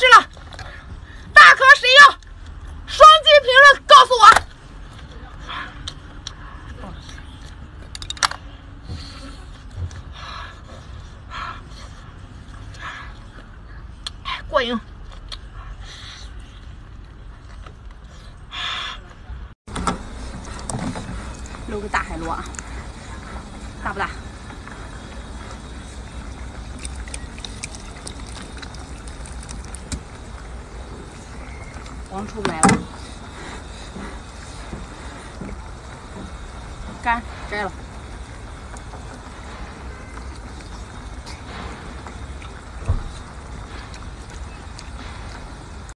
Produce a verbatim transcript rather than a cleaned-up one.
吃了。大可谁要？双击评论告诉我。 过瘾。搂个大海螺啊，大不大？王厨买了，干摘了。